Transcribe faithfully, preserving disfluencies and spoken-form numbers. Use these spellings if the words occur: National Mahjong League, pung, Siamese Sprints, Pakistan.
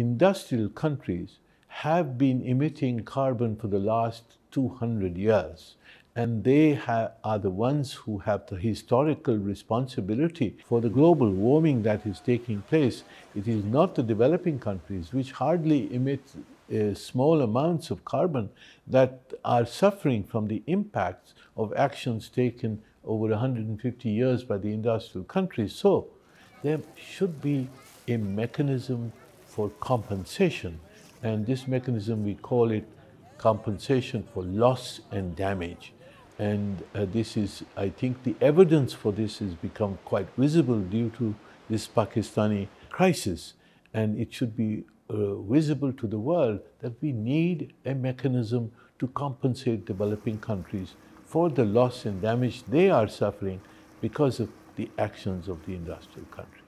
industrial countries have been emitting carbon for the last two hundred years, and they have, are the ones who have the historical responsibility for the global warming that is taking place. It is not the developing countries, which hardly emit uh, small amounts of carbon, that are suffering from the impacts of actions taken over one hundred fifty years by the industrial countries. So there should be a mechanism for compensation, and this mechanism, we call it compensation for loss and damage. And uh, this is, I think, the evidence for this has become quite visible due to this Pakistani crisis, and it should be uh, visible to the world that we need a mechanism to compensate developing countries for the loss and damage they are suffering because of the actions of the industrial countries.